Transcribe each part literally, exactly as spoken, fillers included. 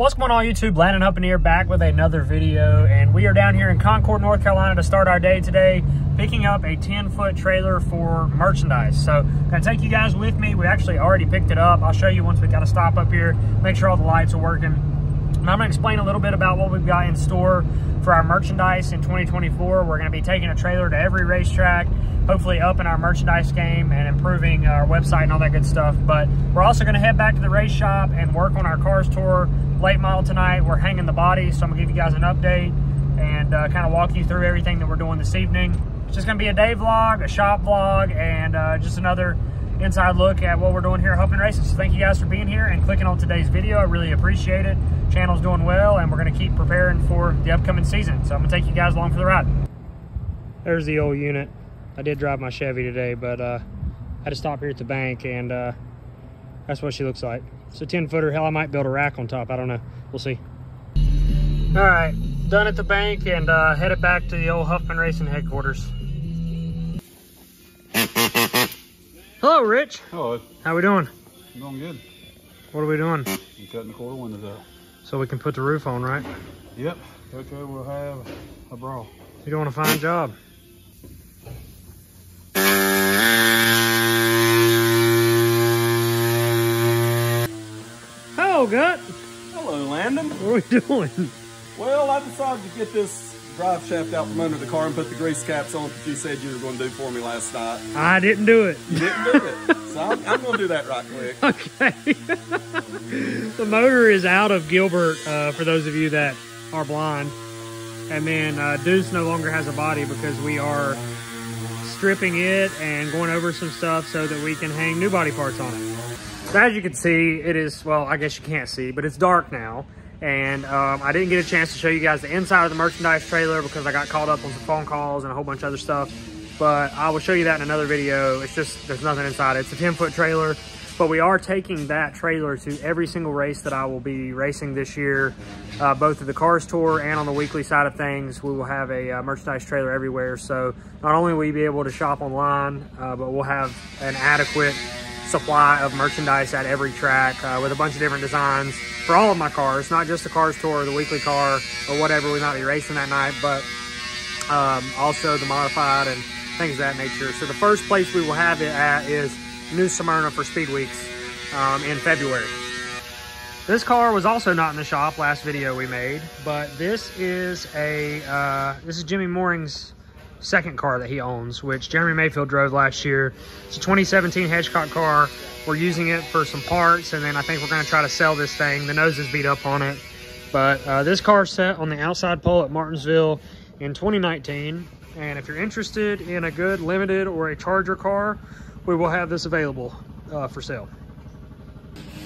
What's going on, YouTube? Landon Huffman here, back with another video, and we are down here in Concord, North Carolina to start our day today, picking up a ten foot trailer for merchandise. So gonna take you guys with me. We actually already picked it up. I'll show you once we got to stop up here, make sure all the lights are working. And I'm gonna explain a little bit about what we've got in store for our merchandise in twenty twenty-four. We're gonna be taking a trailer to every racetrack, hopefully upping our merchandise game and improving our website and all that good stuff. But we're also gonna head back to the race shop and work on our cars tour. Late model tonight, we're hanging the body, so I'm gonna give you guys an update and uh, kind of walk you through everything that we're doing this evening. It's just gonna be a day vlog, a shop vlog, and uh, just another inside look at what we're doing here at Huffman Racing. So thank you guys for being here and clicking on today's video. I really appreciate it. Channel's doing well, and we're gonna keep preparing for the upcoming season. So I'm gonna take you guys along for the ride. There's the old unit. I did drive my Chevy today, but uh, I had to stop here at the bank, and uh, that's what she looks like. It's a ten footer. Hell, I might build a rack on top. I don't know. We'll see. All right, done at the bank and uh, headed back to the old Huffman Racing headquarters. Hello, Rich. Hello. How we doing? I'm doing good. What are we doing? I'm cutting the quarter windows out. So we can put the roof on, right? Yep. Okay, we'll have a brawl. You're doing a fine job. Gut. Hello, Landon. What are we doing? Well, I decided to get this drive shaft out from under the car and put the grease caps on that you said you were going to do for me last night. I didn't do it. You didn't do it. So I'm, I'm going to do that right quick. Okay. The motor is out of Gilbert, uh, for those of you that are blind. And then uh, Deuce no longer has a body because we are stripping it and going over some stuff so that we can hang new body parts on it. So as you can see, it is, well, I guess you can't see, but it's dark now. And um, I didn't get a chance to show you guys the inside of the merchandise trailer because I got caught up on some phone calls and a whole bunch of other stuff. But I will show you that in another video. It's just, there's nothing inside. It's a ten foot trailer, but we are taking that trailer to every single race that I will be racing this year, uh, both at the cars tour and on the weekly side of things. We will have a uh, merchandise trailer everywhere. So not only will you be able to shop online, uh, but we'll have an adequate supply of merchandise at every track, uh, with a bunch of different designs for all of my cars, not just the cars tour or the weekly car or whatever we might be racing that night, but um, also the modified and things of that nature. So the first place we will have it at is New Smyrna for Speed Weeks um, in February. This car was also not in the shop last video we made, but this is a uh, this is Jimmy Mooring's second car that he owns, which Jeremy Mayfield drove last year. It's a twenty seventeen Hedgecock car. We're using it for some parts, and then I think we're going to try to sell this thing. The nose is beat up on it, but uh, this car sat on the outside pole at Martinsville in twenty nineteen, and if you're interested in a good limited or a charger car, we will have this available uh, for sale.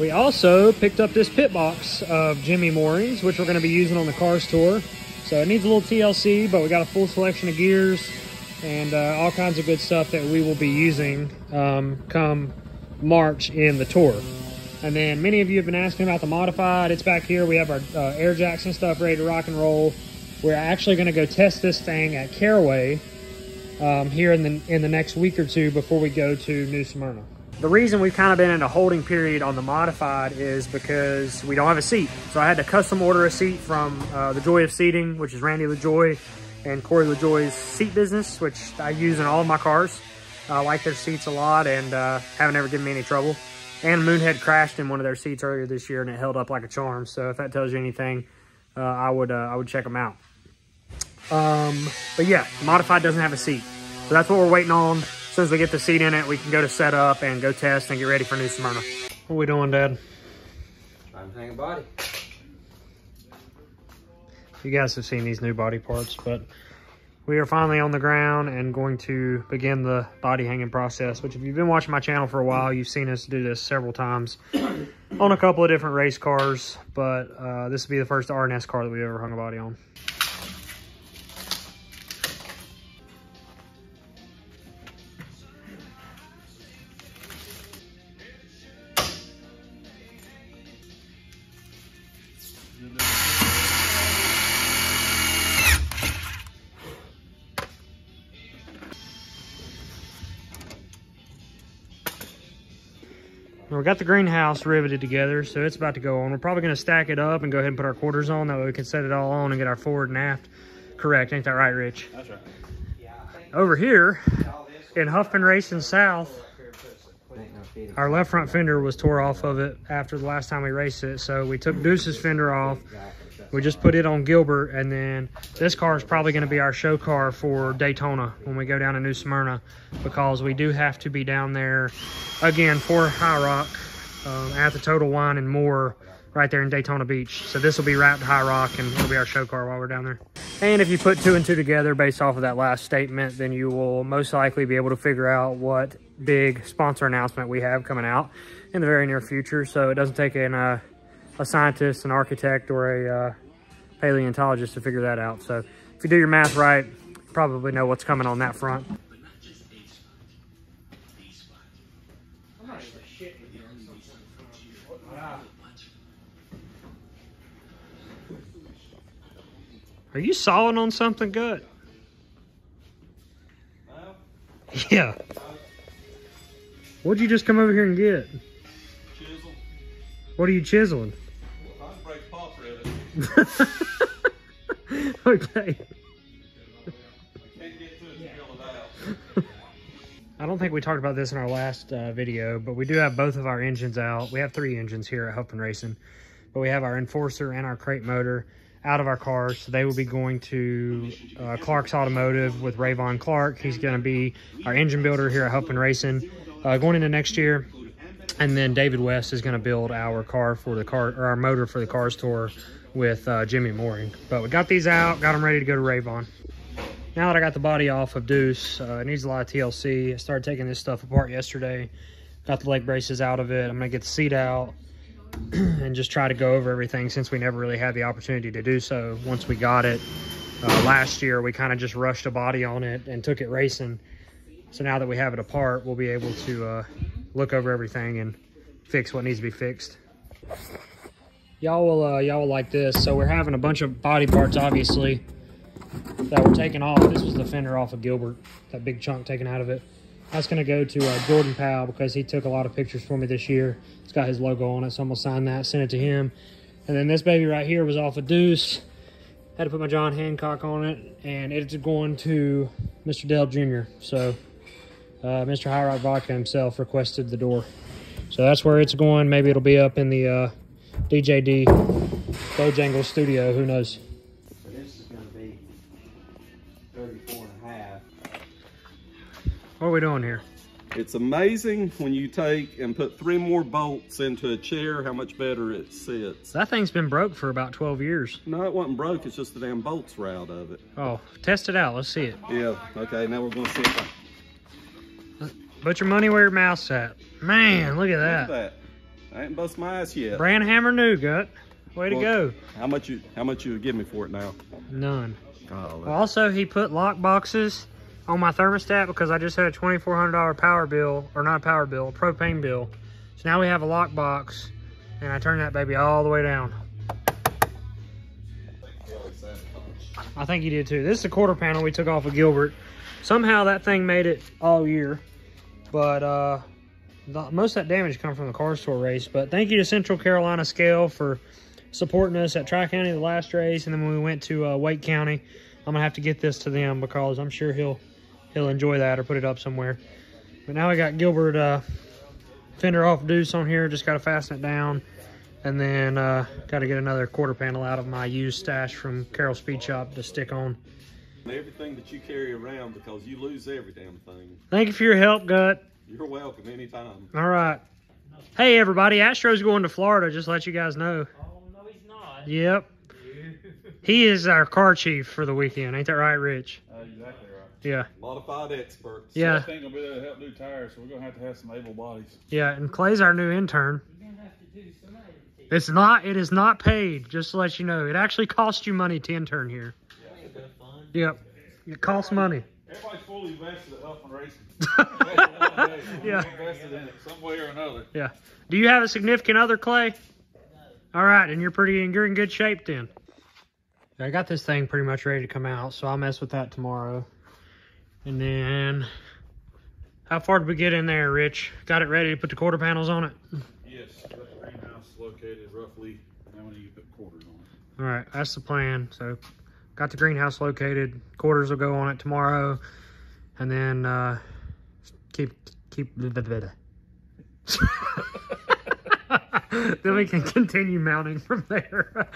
We also picked up this pit box of Jimmy Mooring's, which we're going to be using on the cars tour. So it needs a little T L C, but we got a full selection of gears and uh, all kinds of good stuff that we will be using um, come March in the tour. And then many of you have been asking about the modified. It's back here. We have our uh, air jacks and stuff ready to rock and roll. We're actually going to go test this thing at Caraway um, here in the, in the next week or two before we go to New Smyrna. The reason we've kind of been in a holding period on the modified is because we don't have a seat. So I had to custom order a seat from uh, the Joy of Seating, which is Randy LaJoie and Corey LaJoie's seat business, which I use in all of my cars. I like their seats a lot and uh, haven't ever given me any trouble. And Moonhead crashed in one of their seats earlier this year and it held up like a charm. So if that tells you anything, uh, I would uh, I would check them out. Um, but yeah, the modified doesn't have a seat. So that's what we're waiting on. As soon as we get the seat in it, we can go to setup and go test and get ready for New Smyrna. What are we doing, Dad? Trying to hang a body. You guys have seen these new body parts, but we are finally on the ground and going to begin the body hanging process, which if you've been watching my channel for a while, you've seen us do this several times on a couple of different race cars, but uh, this will be the first R N S car that we've ever hung a body on. we got the greenhouse riveted together, so it's about to go on. We're probably going to stack it up and go ahead and put our quarters on. That way we can set it all on and get our forward and aft correct. Ain't that right, Rich? That's right. Over here in Huffman Racing South, our left front fender was tore off of it after the last time we raced it. So we took Deuce's fender off. We just put it on Gilbert, and then this car is probably going to be our show car for Daytona when we go down to New Smyrna, because we do have to be down there again for High Rock um, at the Total Wine and More right there in Daytona Beach. So this will be wrapped High Rock, and it'll be our show car while we're down there. And if you put two and two together based off of that last statement, then you will most likely be able to figure out what big sponsor announcement we have coming out in the very near future. So it doesn't take an uh a scientist, an architect, or a uh, paleontologist to figure that out. So if you do your math right, you probably know what's coming on that front. But not just a spot, the spot. I'm not sure shit. Are you sawing on something good? Well, yeah. What'd you just come over here and get? Chisel. What are you chiseling? Okay. I don't think we talked about this in our last uh, video, but we do have both of our engines out. We have three engines here at Huffman Racing, but we have our Enforcer and our crate motor out of our cars. So they will be going to uh, Clark's Automotive with Rayvon Clark. He's going to be our engine builder here at Huffman Racing uh, going into next year. And then David West is going to build our car for the car, or our motor for the cars tour with uh, Jimmy Mooring. But we got these out, got them ready to go to Rayvon. Now that I got the body off of Deuce, uh, it needs a lot of T L C. I started taking this stuff apart yesterday. Got the leg braces out of it. I'm going to get the seat out and just try to go over everything, since we never really had the opportunity to do so. Once we got it uh, last year, we kind of just rushed a body on it and took it racing. So now that we have it apart, we'll be able to uh, look over everything and fix what needs to be fixed. Y'all will, uh, y'all will like this. So we're having a bunch of body parts, obviously, that were taken off. This was the fender off of Gilbert, that big chunk taken out of it. That's going to go to uh, Jordan Powell, because he took a lot of pictures for me this year. It's got his logo on it, so I'm going to sign that, send it to him. And then this baby right here was off of Deuce. Had to put my John Hancock on it, and it's going to Mister Dale Junior So uh, Mister High Rock Vodka himself requested the door. So that's where it's going. Maybe it'll be up in the uh, D J D Bojangles studio. Who knows? So this is going to be thirty-four and a half. What are we doing here? It's amazing when you take and put three more bolts into a chair how much better it sits. That thing's been broke for about twelve years. No, it wasn't broke. It's just the damn bolts were out of it. Oh, test it out. Let's see it. Yeah. Okay, now we're going to see it. Put your money where your mouth's at. Man, look at that. Look at that. I ain't bust my ass yet. Brand hammer new, Gut. Way well, to go. How much you How much you would give me for it now? None. Oh, well, also, he put lock boxes on my thermostat, because I just had a twenty-four hundred dollar power bill, or not power bill, propane bill. So now we have a lock box, and I turned that baby all the way down. I think you did too. This is a quarter panel we took off of Gilbert. Somehow that thing made it all year, but uh, the, most of that damage come from the car store race. But thank you to Central Carolina Scale for supporting us at Tri-County the last race, and then when we went to uh, Wake County. I'm gonna have to get this to them, because I'm sure he'll He'll enjoy that, or put it up somewhere. But now we got Gilbert uh, fender off Deuce on here. Just got to fasten it down. And then uh, got to get another quarter panel out of my used stash from Carroll Speed Shop to stick on. Everything that you carry around, because you lose every damn thing. Thank you for your help, Gut. You're welcome anytime. All right. Hey, everybody. Astro's going to Florida, just to let you guys know. Oh, no, he's not. Yep. He is our car chief for the weekend. Ain't that right, Rich? Uh, exactly. Yeah. Modified experts. Yeah. I think I'll be able to help do tires, so we're going to have to have some able bodies. Yeah, and Clay's our new intern. You're going to have to do some editing. It's not, it is not paid, just to let you know. It actually costs you money to intern here. Yeah, it's been fun. Yep. It costs money. Everybody's fully invested at Huffman Racing. Yeah. Invested in it some way or another. Yeah. Do you have a significant other, Clay? No. All right, and you're pretty, you're in good shape then. I got this thing pretty much ready to come out, so I'll mess with that tomorrow. And then How far did we get in there, Rich? Got it ready to put the quarter panels on it? Yes, that greenhouse located roughly how many you put quarters on it. All right, that's the plan. So got the greenhouse located. Quarters will go on it tomorrow. And then uh, keep, keep, then we can continue mounting from there.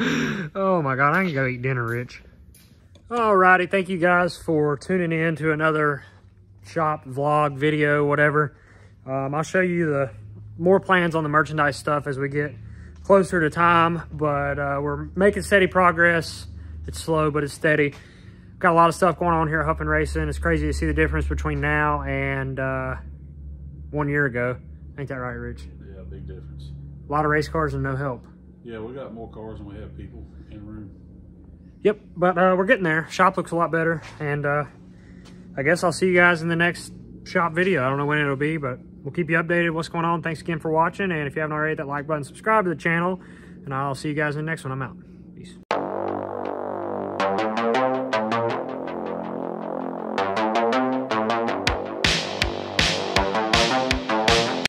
Oh my God, I can go eat dinner, Rich. All righty, thank you guys for tuning in to another shop vlog video, whatever. um I'll show you the more plans on the merchandise stuff as we get closer to time, but uh we're making steady progress. It's slow, but it's steady. Got a lot of stuff going on here at Huffman Racing. It's crazy to see the difference between now and uh one year ago. Ain't that right, Rich? Yeah, big difference. A lot of race cars and no help. Yeah, we got more cars than we have people in room. Yep, but uh we're getting there. Shop looks a lot better, and uh I guess I'll see you guys in the next shop video. I don't know when it'll be, but we'll keep you updated what's going on. Thanks again for watching. And if you haven't already, hit that like button, subscribe to the channel, and I'll see you guys in the next one. I'm out.